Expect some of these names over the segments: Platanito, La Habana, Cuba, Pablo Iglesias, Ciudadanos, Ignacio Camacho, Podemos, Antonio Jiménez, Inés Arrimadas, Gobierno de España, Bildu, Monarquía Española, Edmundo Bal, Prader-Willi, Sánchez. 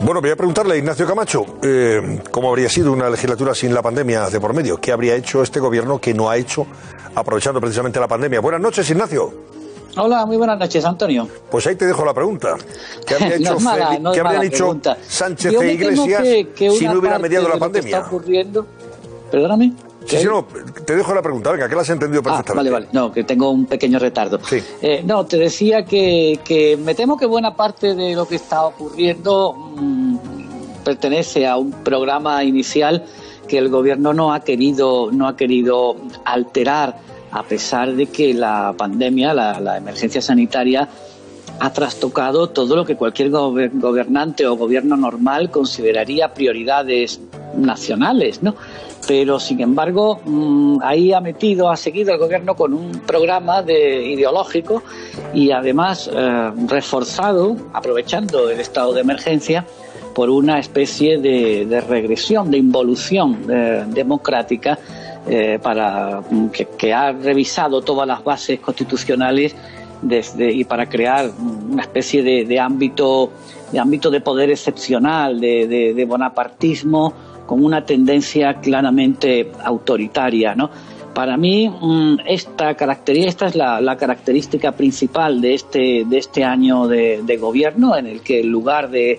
Bueno, voy a preguntarle a Ignacio Camacho, ¿cómo habría sido una legislatura sin la pandemia de por medio? ¿Qué habría hecho este gobierno que no ha hecho aprovechando precisamente la pandemia? Buenas noches, Ignacio. Hola, muy buenas noches, Antonio. Pues ahí te dejo la pregunta. ¿Qué habría hecho ¿Qué habrían hecho Sánchez e Iglesias si no hubiera mediado la pandemia? Perdóname. Sí, no, te dejo la pregunta, venga, que la has entendido perfectamente. Vale, no, que tengo un pequeño retardo. Sí. No, te decía que me temo que buena parte de lo que está ocurriendo pertenece a un programa inicial que el gobierno no ha querido alterar, a pesar de que la pandemia, la emergencia sanitaria, ha trastocado todo lo que cualquier gobernante o gobierno normal consideraría prioridades nacionales, ¿no? Pero, sin embargo, ahí ha seguido el gobierno con un programa ideológico y, además, reforzado, aprovechando el estado de emergencia, por una especie de regresión, de involución democrática que ha revisado todas las bases constitucionales y para crear una especie de ámbito de poder excepcional, de bonapartismo, con una tendencia claramente autoritaria, ¿no? Para mí esta es la característica principal de este año de gobierno, en el que en lugar de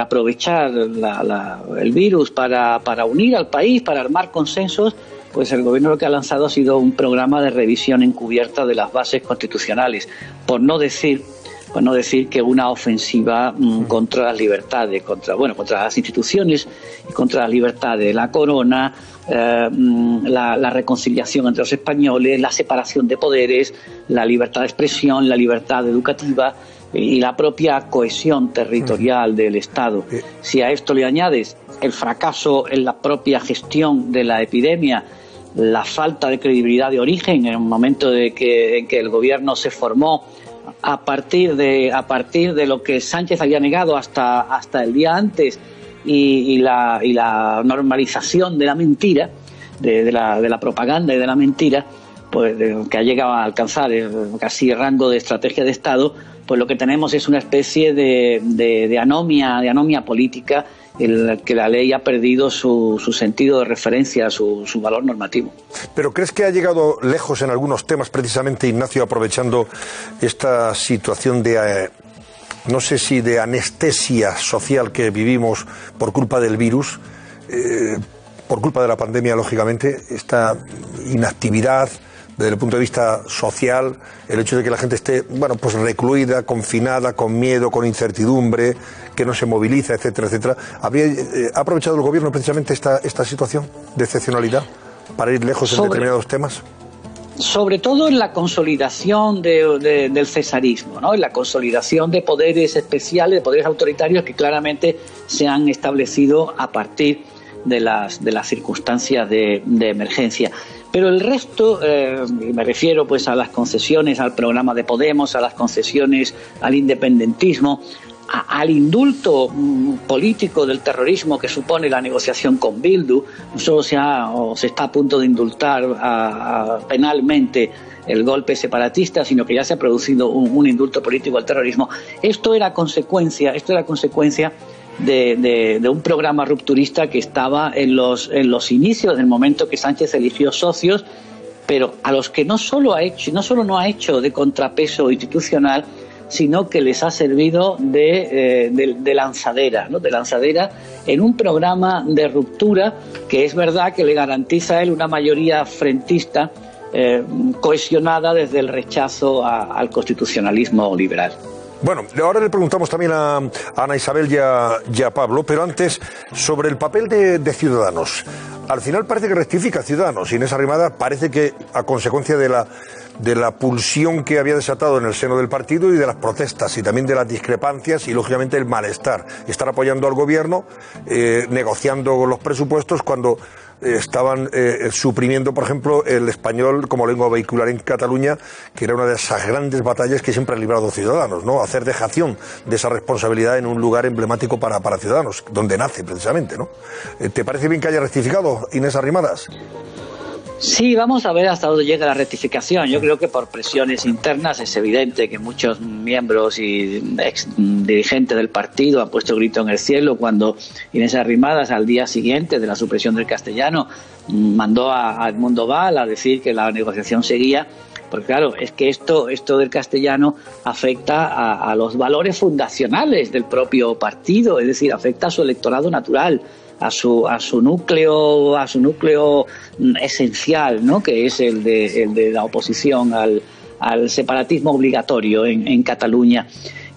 aprovechar el virus para unir al país, para armar consensos, pues el gobierno lo que ha lanzado ha sido un programa de revisión encubierta de las bases constitucionales, por no decir que una ofensiva contra las libertades, contra las instituciones y contra las libertades, la corona, la reconciliación entre los españoles, la separación de poderes, la libertad de expresión, la libertad educativa y la propia cohesión territorial del Estado. Si a esto le añades el fracaso en la propia gestión de la epidemia, la falta de credibilidad de origen en el momento en que el gobierno se formó a partir de lo que Sánchez había negado hasta el día antes, y la normalización de la mentira, de la propaganda y de la mentira, pues que ha llegado a alcanzar casi el rango de estrategia de Estado, pues lo que tenemos es una especie de anomia política en la que la ley ha perdido su sentido de referencia, su valor normativo. ¿Pero crees que ha llegado lejos en algunos temas, precisamente, Ignacio, aprovechando esta situación no sé si de anestesia social que vivimos por culpa del virus, por culpa de la pandemia, lógicamente, esta inactividad desde el punto de vista social, el hecho de que la gente esté, bueno, pues recluida, confinada, con miedo, con incertidumbre, que no se moviliza, etcétera, etcétera? ¿Ha aprovechado el gobierno precisamente esta situación de excepcionalidad para ir lejos en determinados temas? Sobre todo en la consolidación del cesarismo, ¿no? En la consolidación de poderes especiales, de poderes autoritarios que claramente se han establecido a partir de las circunstancias de emergencia. Pero el resto, me refiero pues a las concesiones al programa de Podemos, a las concesiones al independentismo, al indulto político del terrorismo que supone la negociación con Bildu. No solo se está a punto de indultar penalmente el golpe separatista, sino que ya se ha producido un indulto político al terrorismo. Esto era consecuencia de un programa rupturista que estaba en los inicios del momento que Sánchez eligió socios, pero a los que no solo no ha hecho de contrapeso institucional, sino que les ha servido de lanzadera, ¿no? De lanzadera en un programa de ruptura que es verdad que le garantiza a él una mayoría frentista cohesionada desde el rechazo al constitucionalismo liberal. Bueno, ahora le preguntamos también a Ana Isabel y a Pablo, pero antes, sobre el papel de Ciudadanos. Al final parece que rectifica Ciudadanos. Inés Arrimadas parece que, a consecuencia de la pulsión que había desatado en el seno del partido y de las protestas y también de las discrepancias y, lógicamente, el malestar, estar apoyando al gobierno, negociando los presupuestos cuando estaban suprimiendo, por ejemplo, el español como lengua vehicular en Cataluña, que era una de esas grandes batallas que siempre han librado Ciudadanos, ¿no? Hacer dejación de esa responsabilidad en un lugar emblemático para Ciudadanos, donde nace precisamente, ¿no? ¿Te parece bien que haya rectificado Inés Arrimadas? Sí, vamos a ver hasta dónde llega la rectificación. Yo creo que por presiones internas es evidente que muchos miembros y ex dirigentes del partido han puesto grito en el cielo cuando Inés Arrimadas, al día siguiente de la supresión del castellano, mandó a Edmundo Bal a decir que la negociación seguía. Porque claro, es que esto del castellano afecta a los valores fundacionales del propio partido, es decir, afecta a su electorado natural, a su núcleo esencial, ¿no? Que es el de la oposición al separatismo obligatorio en Cataluña.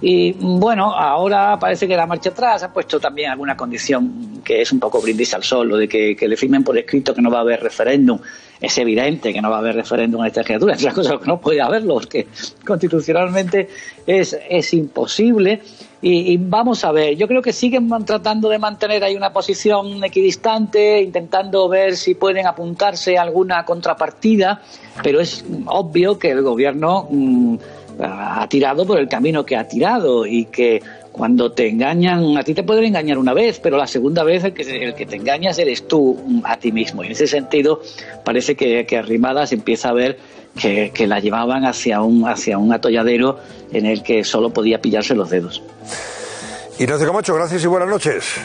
Y bueno, ahora parece que la marcha atrás ha puesto también alguna condición que es un poco brindis al sol, lo de que le firmen por escrito que no va a haber referéndum. Es evidente que no va a haber referéndum en esta legislatura, es una cosa que no puede haberlo, porque constitucionalmente es imposible. Y vamos a ver, yo creo que siguen tratando de mantener ahí una posición equidistante, intentando ver si pueden apuntarse a alguna contrapartida, pero es obvio que el gobierno ha tirado por el camino que ha tirado, y que cuando te engañan, a ti te pueden engañar una vez, pero la segunda vez el que te engañas eres tú a ti mismo. Y en ese sentido parece que Arrimadas empieza a ver que la llevaban hacia un atolladero en el que solo podía pillarse los dedos. Ignacio Camacho, gracias y buenas noches.